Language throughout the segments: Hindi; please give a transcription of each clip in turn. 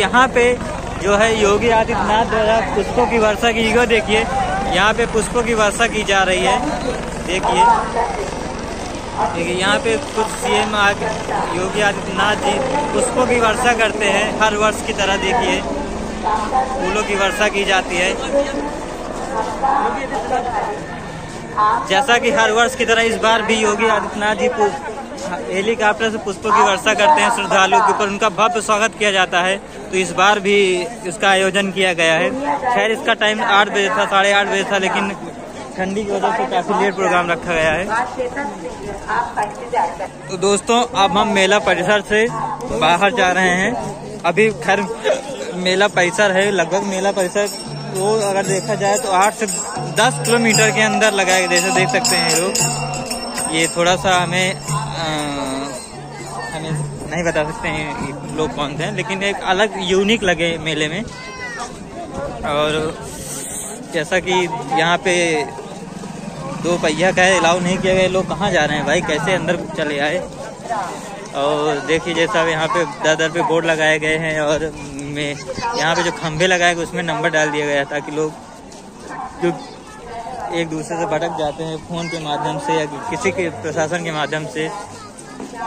यहाँ पे जो है योगी आदित्यनाथ द्वारा पुष्पों की वर्षा की जगह देखिए, यहाँ पे पुष्पों की वर्षा की जा रही है। देखिए यहाँ पे कुछ सीएम आगे योगी आदित्यनाथ जी पुष्पों की वर्षा करते हैं, हर वर्ष की तरह देखिए फूलों की वर्षा की जाती है। जैसा कि हर वर्ष की तरह इस बार भी योगी आदित्यनाथ जी हेलीकॉप्टर से पुष्पों की वर्षा करते हैं श्रद्धालुओं के ऊपर, उनका भव्य स्वागत किया जाता है। तो इस बार भी इसका आयोजन किया गया है। खैर इसका टाइम 8 बजे था, 8:30 बजे था, लेकिन ठंडी की वजह से काफी लेट प्रोग्राम रखा गया है। तो दोस्तों अब हम मेला परिसर से बाहर जा रहे हैं। अभी खैर मेला परिसर है, लगभग मेला परिसर तो अगर देखा जाए तो 8 से 10 किलोमीटर के अंदर लगाए। जैसे देख सकते हैं लोग, ये थोड़ा सा हमें नहीं बता सकते हैं लोग कौन से हैं, लेकिन एक अलग यूनिक लगे मेले में। और जैसा कि यहाँ पे 2 पहिया का अलाउ नहीं किया गया, लोग कहाँ जा रहे हैं भाई, कैसे अंदर चले आए। और देखिए जैसा यहाँ पे दर पे बोर्ड लगाए गए हैं, और में यहाँ पे जो खंभे लगाए गए उसमें नंबर डाल दिया गया ताकि लोग जो एक दूसरे से भटक जाते हैं फोन के माध्यम से या किसी के प्रशासन के माध्यम से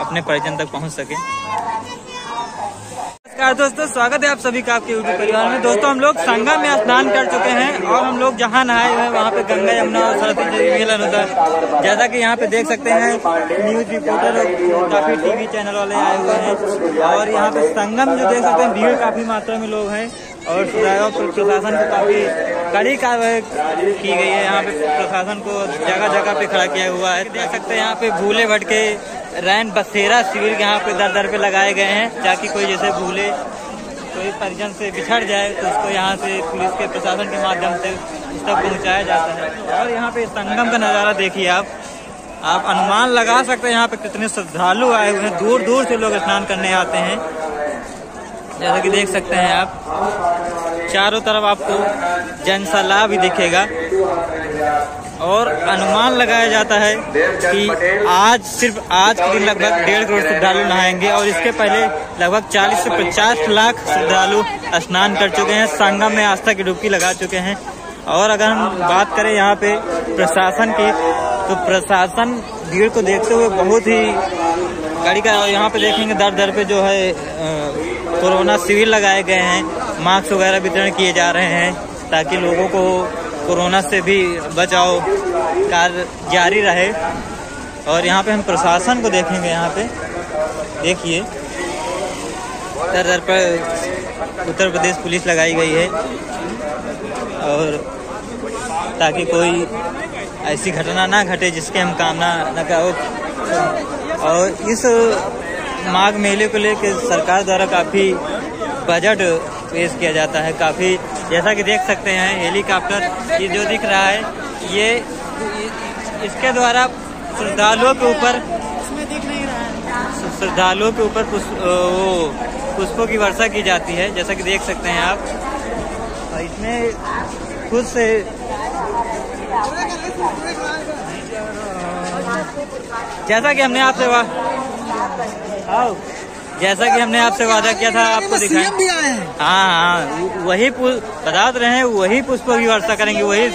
अपने परिजन तक पहुँच सके। नमस्कार दोस्तों, स्वागत है आप सभी का आपके यूट्यूब परिवार में। दोस्तों हम लोग संगम में स्नान कर चुके हैं, और हम लोग जहाँ नहाए हुए हैं वहाँ पे गंगा यमुना और सरस्वती जी मिलन होता है। जैसा कि यहाँ पे देख सकते हैं न्यूज रिपोर्टर और काफी टीवी चैनल वाले आए हुए हैं, और यहाँ पे संगम जो देख सकते हैं भीड़ काफी मात्रा में लोग हैं, और प्रशासन को काफी कड़ी कार्रवाई की गई है। यहाँ पे प्रशासन को जगह जगह पे खड़ा किया हुआ है। देख सकते हैं यहाँ पे भूले भटके रैन बसेरा शिविर यहाँ पे दर दर पे लगाए गए हैं, ताकि कोई जैसे भूले कोई परिजन से बिछड़ जाए तो उसको यहाँ से पुलिस के प्रशासन के माध्यम से उस तक पहुँचाया जाता है। और यहाँ पे संगम का नज़ारा देखिए, आप अनुमान लगा सकते हैं यहाँ पे कितने श्रद्धालु आए हुए हैं, दूर दूर से लोग स्नान करने आते हैं। जैसा कि देख सकते हैं आप, चारों तरफ आपको जनसलाह भी दिखेगा, और अनुमान लगाया जाता है कि आज सिर्फ आज के दिन लगभग 1.5 करोड़ श्रद्धालु नहाएंगे, और इसके पहले लगभग 40 से 50 लाख श्रद्धालु स्नान कर चुके हैं, संगम में आस्था की डुबकी लगा चुके हैं। और अगर हम बात करें यहाँ पे प्रशासन की, तो प्रशासन भीड़ को देखते हुए बहुत ही गाड़ी का, और यहाँ पे देखेंगे दर दर पे जो है कोरोना शिविर लगाए गए हैं, मास्क वगैरह वितरण किए जा रहे हैं ताकि लोगों को कोरोना से भी बचाव कार्य जारी रहे। और यहाँ पे हम प्रशासन को देखेंगे, यहाँ पे देखिए दर दर पर उत्तर प्रदेश पुलिस लगाई गई है, और ताकि कोई ऐसी घटना ना घटे जिसके हम कामना न करो। और इस माघ मेले को लेकर सरकार द्वारा काफ़ी बजट पेश किया जाता है, काफ़ी जैसा कि देख सकते हैं हेलीकॉप्टर ये जो दिख रहा है, ये इसके द्वारा श्रद्धालुओं के ऊपर पुष्पों की वर्षा की जाती है। जैसा कि देख सकते हैं आप, और इसमें खुद से जैसा कि हमने आपसे वादा किया था आपको दिखाएं। हाँ वही बता रहे हैं, वही पुष्पों की वर्षा करेंगे, वही।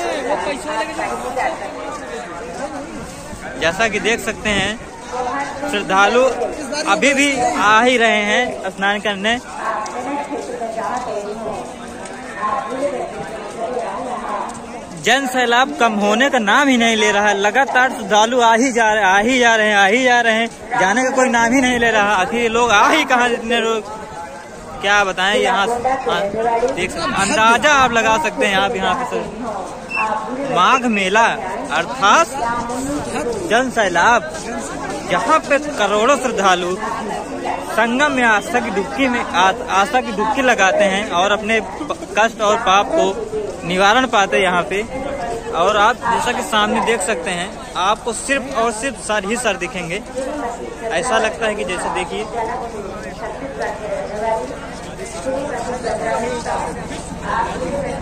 जैसा कि देख सकते हैं श्रद्धालु अभी भी आ ही रहे हैं स्नान करने। जन सैलाब कम होने का नाम ही नहीं ले रहा है, लगातार श्रद्धालु आ ही जा रहे हैं, जाने का कोई नाम ही नहीं ले रहा। आखिर लोग आ ही कहाँ, इतने लोग क्या बताएं। यहाँ देख अंदाजा आप लगा सकते हैं, यहाँ पे माघ मेला अर्थात जन सैलाब, जहाँ पे करोड़ों श्रद्धालु संगम में आस्था की डुबकी लगाते हैं और अपने कष्ट और पाप को निवारण पाते हैं यहाँ पे। और आप जैसा कि सामने देख सकते हैं, आपको सिर्फ और सिर्फ सर ही सर दिखेंगे, ऐसा लगता है कि जैसे देखिए।